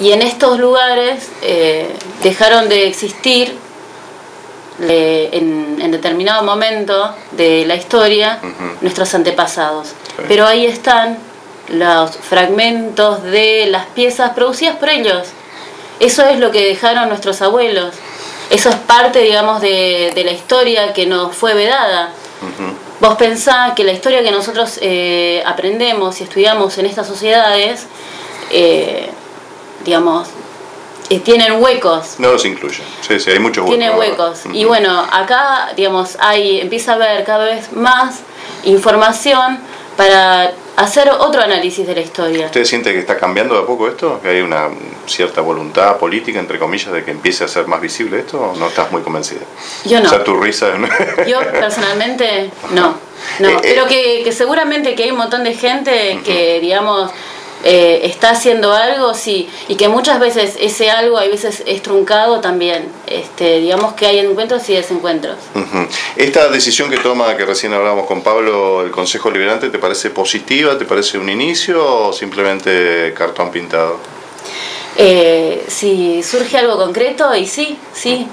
Y en estos lugares dejaron de existir en determinado momento de la historia nuestros antepasados. Sí. Pero ahí están los fragmentos de las piezas producidas por ellos. Eso es lo que dejaron nuestros abuelos. Eso es parte, digamos, de la historia que nos fue vedada. Vos pensás que la historia que nosotros aprendemos y estudiamos en estas sociedades, digamos, tienen huecos. No los incluyen. Sí, sí, hay muchos huecos. Tienen huecos. Y bueno, acá, digamos, empieza a haber cada vez más información para hacer otro análisis de la historia. ¿Usted siente que está cambiando de a poco esto? ¿Que hay una cierta voluntad política, entre comillas, de que empiece a ser más visible esto? ¿O no estás muy convencida? Yo no. O sea, tu risa... Yo, personalmente, no. Pero que seguramente que hay un montón de gente que, digamos, está haciendo algo, sí. Y que muchas veces ese algo, hay veces, es truncado también. Digamos que hay encuentros y desencuentros. Esta decisión que toma, que recién hablábamos con Pablo, el Consejo Liberante, ¿te parece positiva? ¿Te parece un inicio o simplemente cartón pintado? Si surge algo concreto, y sí,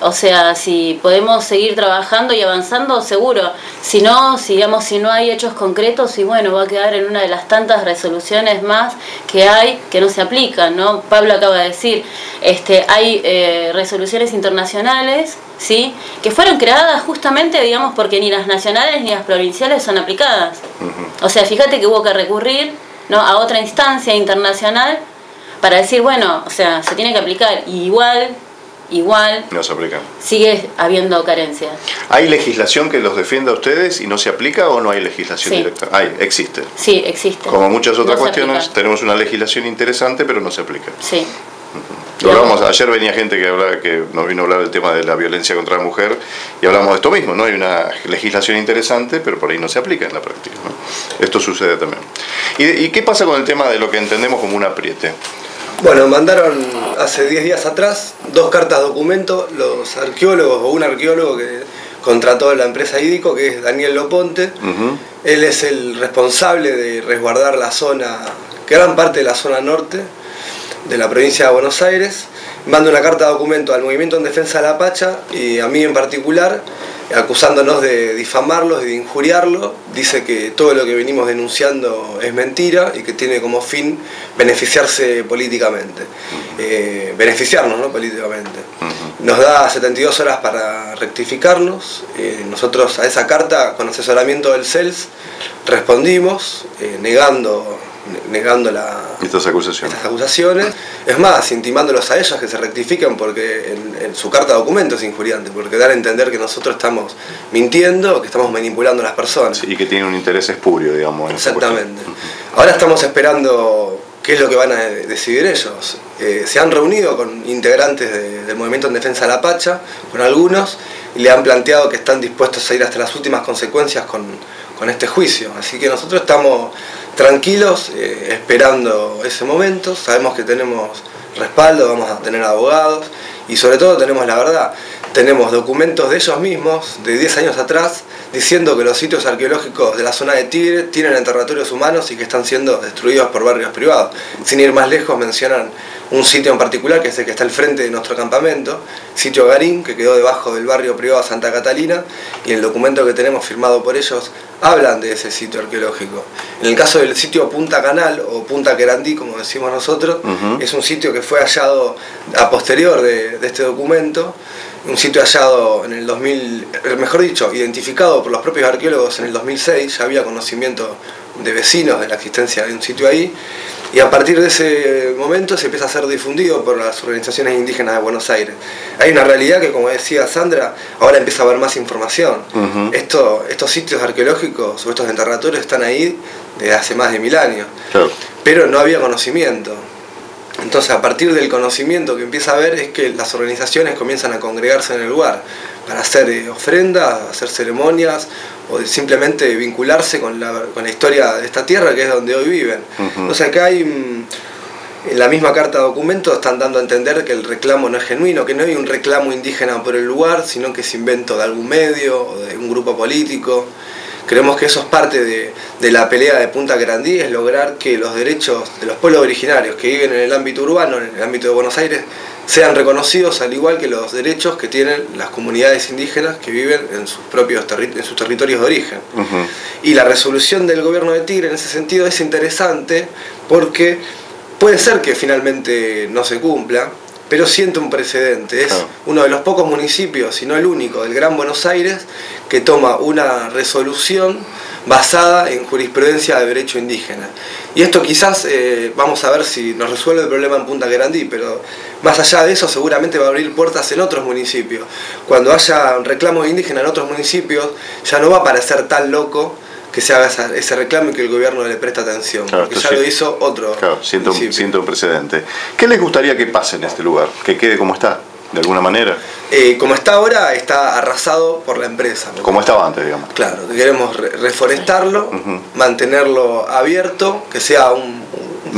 o sea, si podemos seguir trabajando y avanzando, seguro. Si no, digamos, si no hay hechos concretos, y bueno, va a quedar en una de las tantas resoluciones más que hay que no se aplican, ¿no? Pablo acaba de decir, hay resoluciones internacionales, ¿sí?, que fueron creadas justamente, digamos, porque ni las nacionales ni las provinciales son aplicadas. O sea, fíjate que hubo que recurrir, ¿no?, a otra instancia internacional para decir, bueno, o sea, se tiene que aplicar, y igual no se aplica. Sigue habiendo carencias. ¿Hay legislación que los defienda a ustedes y no se aplica, o no hay legislación directa? Hay, existe. Sí, existe. Como muchas otras cuestiones, tenemos una legislación interesante, pero no se aplica. Sí. Ayer venía gente que nos vino a hablar del tema de la violencia contra la mujer, y hablamos de esto mismo, ¿no? Hay una legislación interesante, pero por ahí no se aplica en la práctica, ¿no? Esto sucede también. ¿Y qué pasa con el tema de lo que entendemos como un apriete? Bueno, mandaron hace 10 días atrás 2 cartas documento los arqueólogos, o un arqueólogo que contrató a la empresa IDICO, que es Daniel Loponte. Él es el responsable de resguardar la zona, gran parte de la zona norte de la provincia de Buenos Aires. Manda una carta de documento al Movimiento en Defensa de la Pacha y a mí en particular, acusándonos de difamarlos y de injuriarlos. Dice que todo lo que venimos denunciando es mentira y que tiene como fin beneficiarse políticamente, beneficiarnos, ¿no?, políticamente. Nos da 72 horas para rectificarnos. Nosotros a esa carta, con asesoramiento del CELS, respondimos negando estas acusaciones, es más, intimándolos a ellos que se rectifiquen, porque en su carta de documento es injuriante, porque dan a entender que nosotros estamos mintiendo, que estamos manipulando a las personas. Sí, y que tienen un interés espurio, digamos. Exactamente. Ahora estamos esperando qué es lo que van a decidir ellos. Se han reunido con integrantes del Movimiento en Defensa de la Pacha, con algunos, y le han planteado que están dispuestos a ir hasta las últimas consecuencias con este juicio. Así que nosotros estamos tranquilos, esperando ese momento. Sabemos que tenemos respaldo, vamos a tener abogados y sobre todo tenemos la verdad. Tenemos documentos de ellos mismos de 10 años atrás diciendo que los sitios arqueológicos de la zona de Tigre tienen enterratorios humanos y que están siendo destruidos por barrios privados. Sin ir más lejos, mencionan un sitio en particular, que es el que está al frente de nuestro campamento, sitio Garín, que quedó debajo del barrio privado Santa Catalina, y el documento que tenemos firmado por ellos hablan de ese sitio arqueológico. En el caso del sitio Punta Canal, o Punta Querandí, como decimos nosotros, es un sitio que fue hallado a posterior de este documento, un sitio hallado en el 2000, mejor dicho, identificado por los propios arqueólogos en el 2006, ya había conocimiento de vecinos de la existencia de un sitio ahí, y a partir de ese momento se empieza a ser difundido por las organizaciones indígenas de Buenos Aires. Hay una realidad que, como decía Sandra, ahora empieza a haber más información. Estos sitios arqueológicos o estos enterratorios están ahí desde hace más de 1000 años, pero no había conocimiento. Entonces, a partir del conocimiento que empieza a haber, es que las organizaciones comienzan a congregarse en el lugar para hacer ofrendas, hacer ceremonias, o simplemente vincularse con la historia de esta tierra, que es donde hoy viven. Entonces acá en la misma carta de documento están dando a entender que el reclamo no es genuino, que no hay un reclamo indígena por el lugar, sino que es invento de algún medio o de un grupo político, Creemos que eso es parte de la pelea de Punta Querandí, es lograr que los derechos de los pueblos originarios que viven en el ámbito urbano, en el ámbito de Buenos Aires, sean reconocidos al igual que los derechos que tienen las comunidades indígenas que viven en sus propios territorios de origen. Uh-huh. Y la resolución del gobierno de Tigre en ese sentido es interesante porque puede ser que finalmente no se cumpla, pero siente un precedente. Es uno de los pocos municipios, si no el único, del Gran Buenos Aires, que toma una resolución basada en jurisprudencia de derecho indígena. Y esto quizás, vamos a ver si nos resuelve el problema en Punta Querandí, pero más allá de eso seguramente va a abrir puertas en otros municipios. Cuando haya reclamos indígenas en otros municipios, ya no va a parecer tan loco que se haga ese reclamo y que el gobierno le preste atención, claro, porque ya sí lo hizo otro. Claro, siento un precedente. ¿Qué les gustaría que pase en este lugar? ¿Que quede como está, de alguna manera? Como está ahora, está arrasado por la empresa. Como estaba antes, digamos. Claro, queremos reforestarlo, uh-huh, mantenerlo abierto, que sea un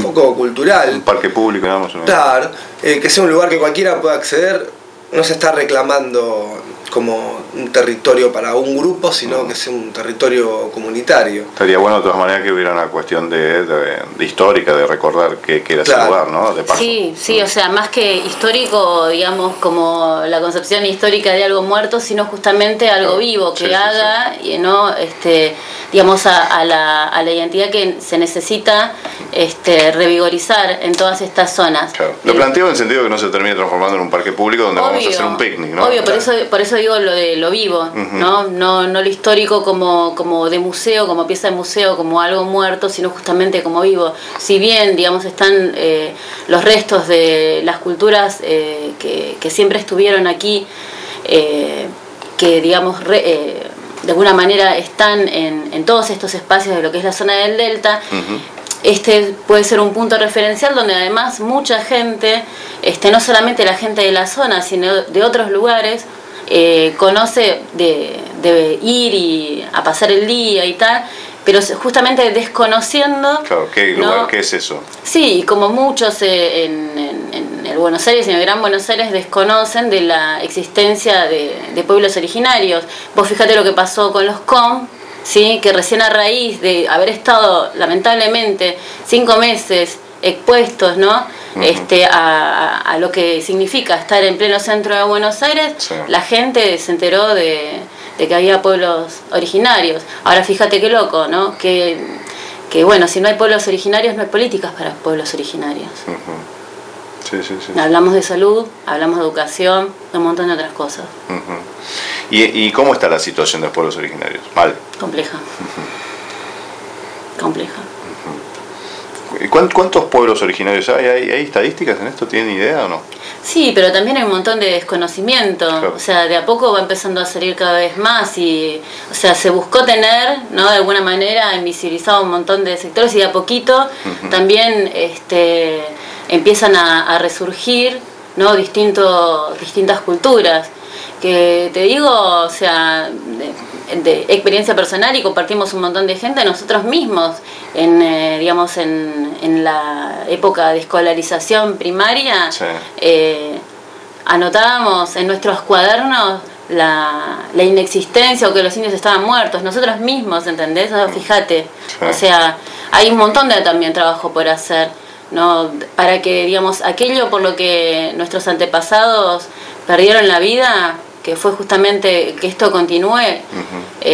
foco cultural. Un parque público, digamos. Claro, que sea un lugar que cualquiera pueda acceder. No se está reclamando como un territorio para un grupo, sino que sea un territorio comunitario. Estaría bueno de todas maneras que hubiera una cuestión de histórica, de recordar que era ese lugar, ¿no? De paso. Sí, sí, o sea, más que histórico, digamos, como la concepción histórica de algo muerto, sino justamente algo vivo, que haga, ¿no? Digamos, a la identidad que se necesita revigorizar en todas estas zonas. Claro. Lo planteo en el sentido que no se termine transformando en un parque público donde vamos a hacer un picnic, ¿no? Obvio, por eso digo lo de lo vivo, uh-huh, no lo histórico como de museo, como pieza de museo, como algo muerto, sino justamente como vivo. Si bien, digamos, están los restos de las culturas que siempre estuvieron aquí, que, digamos, de alguna manera están en todos estos espacios de lo que es la zona del delta, uh-huh, este puede ser un punto referencial donde además mucha gente, no solamente la gente de la zona, sino de otros lugares, conoce de ir y a pasar el día y tal, pero justamente desconociendo. Claro, ¿qué lugar, qué es eso? Sí, como muchos en el Buenos Aires, en el Gran Buenos Aires, desconocen de la existencia de pueblos originarios. Vos fíjate lo que pasó con los COM, ¿sí? Que recién a raíz de haber estado lamentablemente 5 meses expuestos, ¿no? Uh-huh. A lo que significa estar en pleno centro de Buenos Aires, sí, la gente se enteró de que había pueblos originarios. Ahora fíjate qué loco, ¿no? Que bueno, si no hay pueblos originarios no hay políticas para pueblos originarios. Uh-huh. Sí, sí, sí. Hablamos de salud, hablamos de educación, de un montón de otras cosas. Uh-huh. ¿Y cómo está la situación de los pueblos originarios? Mal. Compleja. Uh-huh. Compleja. ¿Cuántos pueblos originarios hay? ¿Hay estadísticas en esto? ¿Tienen idea o no? Sí, pero también hay un montón de desconocimiento. Claro. O sea, de a poco va empezando a salir cada vez más y, o sea, se buscó tener, ¿no? De alguna manera, invisibilizado un montón de sectores y de a poquito, uh-huh, también empiezan a resurgir, ¿no? distintas culturas. Que te digo, o sea, de experiencia personal, y compartimos un montón de gente, nosotros mismos, digamos, en la época de escolarización primaria, sí, anotábamos en nuestros cuadernos la inexistencia o que los indios estaban muertos, nosotros mismos, ¿entendés? Fíjate, sí, o sea, hay un montón de también trabajo por hacer, ¿no? Para que, digamos, aquello por lo que nuestros antepasados perdieron la vida, que fue justamente que esto continúe, uh-huh,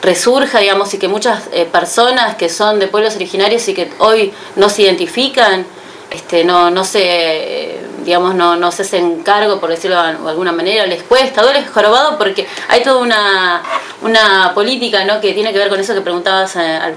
resurja, digamos, y que muchas personas que son de pueblos originarios y que hoy no se identifican, digamos, no se hacen cargo, por decirlo de alguna manera, les cuesta, duele, es jorobado, porque hay toda una política, ¿no? Que tiene que ver con eso que preguntabas al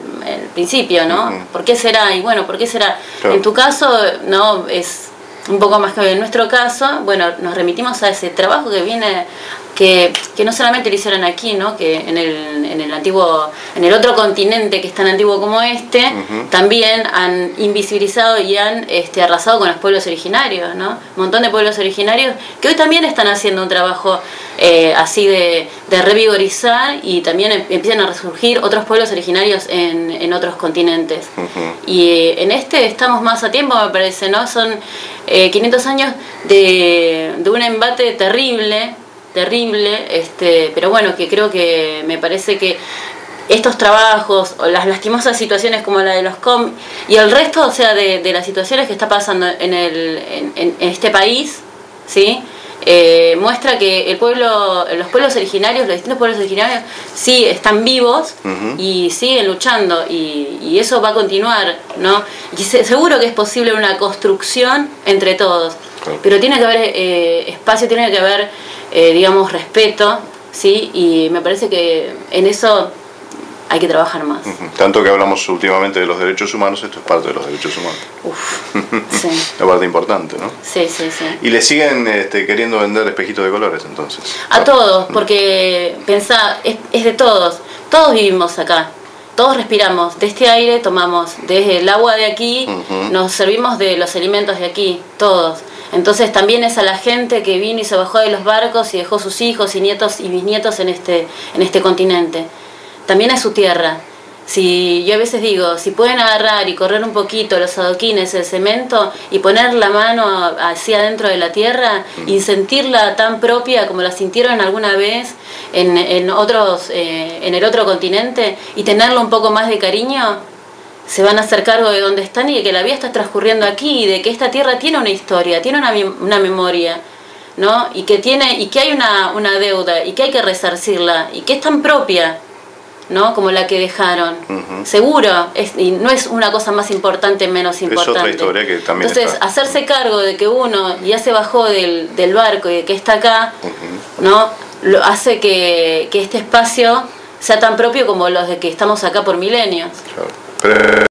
principio, ¿no? Uh-huh. ¿Por qué será? Y bueno, ¿por qué será? Claro. En tu caso, no, es un poco más que en nuestro caso, bueno, nos remitimos a ese trabajo que viene, que no solamente lo hicieron aquí, ¿no? Que en el antiguo, en el otro continente que es tan antiguo como este, uh-huh, también han invisibilizado y han arrasado con los pueblos originarios, ¿no? Un montón de pueblos originarios que hoy también están haciendo un trabajo así de revigorizar, y también empiezan a resurgir otros pueblos originarios en otros continentes. Uh-huh. Y en estamos más a tiempo, me parece, ¿no? Son 500 años de un embate terrible, pero bueno, que creo que me parece que estos trabajos, o las lastimosas situaciones como la de los com y el resto, o sea, de las situaciones que está pasando en este país, ¿sí? Muestra que el pueblo, los pueblos originarios, los distintos pueblos originarios sí están vivos y siguen luchando, y eso va a continuar, ¿no? Y seguro que es posible una construcción entre todos, pero tiene que haber espacio, tiene que haber digamos, respeto, ¿sí? Y me parece que en eso hay que trabajar más. Tanto que hablamos últimamente de los derechos humanos, esto es parte de los derechos humanos. Sí. La parte importante, ¿no? Sí, sí, sí. Y le siguen queriendo vender espejitos de colores, entonces. A todos, porque pensá, es de todos. Todos vivimos acá, todos respiramos, de este aire tomamos, desde el agua de aquí, nos servimos de los alimentos de aquí, todos. Entonces también es a la gente que vino y se bajó de los barcos y dejó sus hijos y nietos y bisnietos en este continente. También es su tierra. Si, yo a veces digo, si pueden agarrar y correr un poquito los adoquines, el cemento, y poner la mano hacia adentro de la tierra y sentirla tan propia como la sintieron alguna vez en el otro continente, y tenerla un poco más de cariño, se van a hacer cargo de dónde están y de que la vida está transcurriendo aquí, y de que esta tierra tiene una historia, tiene una memoria, ¿no? Y que tiene, y que hay una deuda, y que hay que resarcirla, y que es tan propia, ¿no? Como la que dejaron. Seguro, y no es una cosa más importante, menos importante. Es otra historia que también entonces, está. Hacerse cargo de que uno ya se bajó del barco y de que está acá, ¿no? Lo hace que este espacio sea tan propio como los de que estamos acá por milenios. Claro.